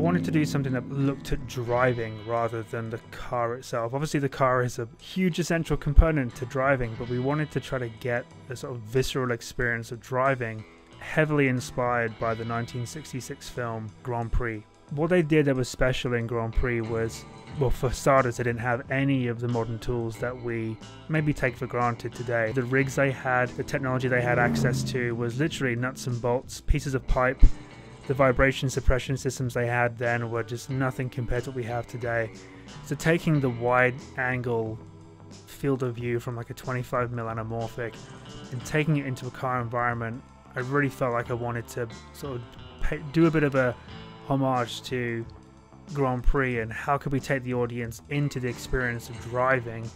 wanted to do something that looked at driving rather than the car itself. Obviously the car is a huge essential component to driving, but we wanted to try to get a sort of visceral experience of driving, heavily inspired by the 1966 film Grand Prix. What they did that was special in Grand Prix was, well, for starters, they didn't have any of the modern tools that we maybe take for granted today. The rigs they had, the technology they had access to was literally nuts and bolts, pieces of pipe. The vibration suppression systems they had then were just nothing compared to what we have today. So taking the wide angle field of view from like a 25mm anamorphic and taking it into a car environment, I really felt like I wanted to sort of do a bit of a homage to Grand Prix and how could we take the audience into the experience of driving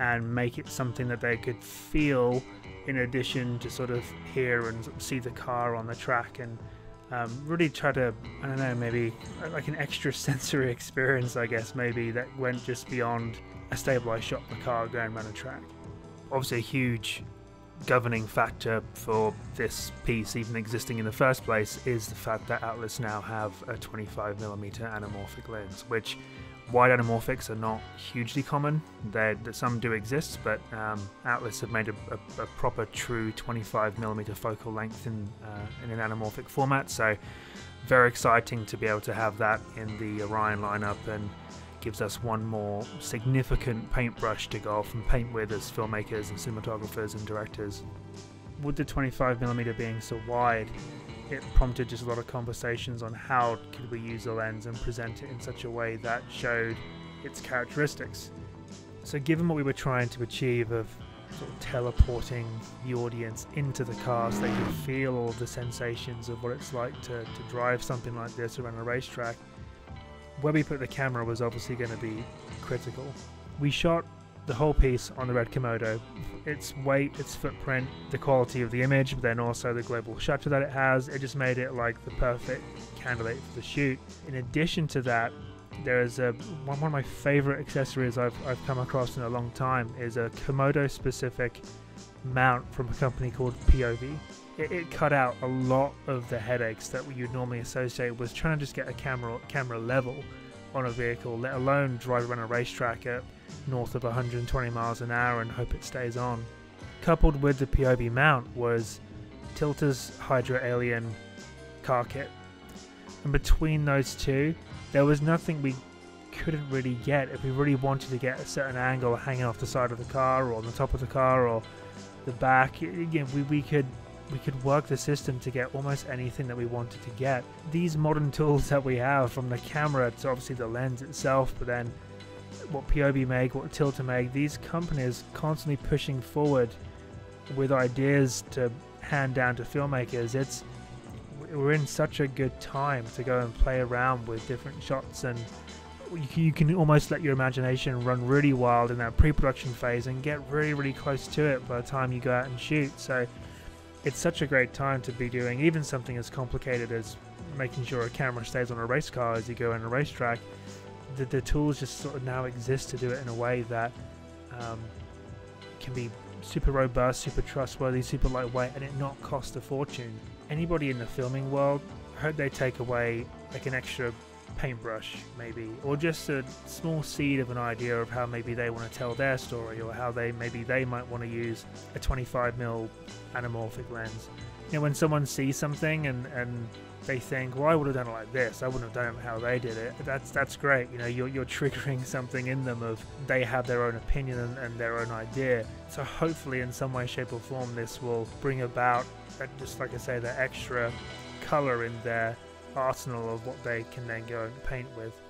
and make it something that they could feel in addition to sort of hear and sort of see the car on the track, and really try to, I don't know, maybe like an extra sensory experience, I guess, maybe that went just beyond a stabilized shot of the car going around a track. Obviously a huge governing factor for this piece even existing in the first place is the fact that Atlas now have a 25mm anamorphic lens, which wide anamorphics are not hugely common. Some do exist, but Atlas have made a proper true 25mm focal length in an anamorphic format, so very exciting to be able to have that in the Orion lineup, and gives us one more significant paintbrush to go off and paint with as filmmakers and cinematographers and directors. With the 25mm being so wide, it prompted just a lot of conversations on how could we use the lens and present it in such a way that showed its characteristics. So given what we were trying to achieve of sort of teleporting the audience into the car so they could feel all the sensations of what it's like to drive something like this around a racetrack, where we put the camera was obviously going to be critical. We shot the whole piece on the Red Komodo. Its weight, its footprint, the quality of the image, but then also the global shutter that it has, it just made it like the perfect candidate for the shoot. In addition to that, there is one of my favorite accessories I've come across in a long time is a Komodo specific mount from a company called POV. It cut out a lot of the headaches that you'd normally associate with trying to just get a camera level on a vehicle, let alone drive around a racetrack at north of 120 miles an hour and hope it stays on. Coupled with the POV mount was Tilta's Hydra Alien car kit, and between those two there was nothing we couldn't really get. If we really wanted to get a certain angle hanging off the side of the car or on the top of the car or the back, again, we could work the system to get almost anything that we wanted to get. These modern tools that we have, from the camera to obviously the lens itself, but then what POV make, what Tilta make, these companies constantly pushing forward with ideas to hand down to filmmakers. We're in such a good time to go and play around with different shots, and you can almost let your imagination run really wild in that pre-production phase and get really, really close to it by the time you go out and shoot. So it's such a great time to be doing even something as complicated as making sure a camera stays on a race car as you go on a racetrack. The tools just sort of now exist to do it in a way that can be super robust, super trustworthy, super lightweight, and it not cost a fortune. Anybody in the filming world, I hope they take away like an extra paintbrush maybe, or just a small seed of an idea of how maybe they want to tell their story, or how they might want to use a 25mm anamorphic lens. You know, when someone sees something and they think, well, I would have done it like this, I wouldn't have done it how they did it, that's great. You know, you're triggering something in them of they have their own opinion and their own idea. So hopefully in some way, shape or form this will bring about just, like I say, the extra color in their arsenal of what they can then go and paint with.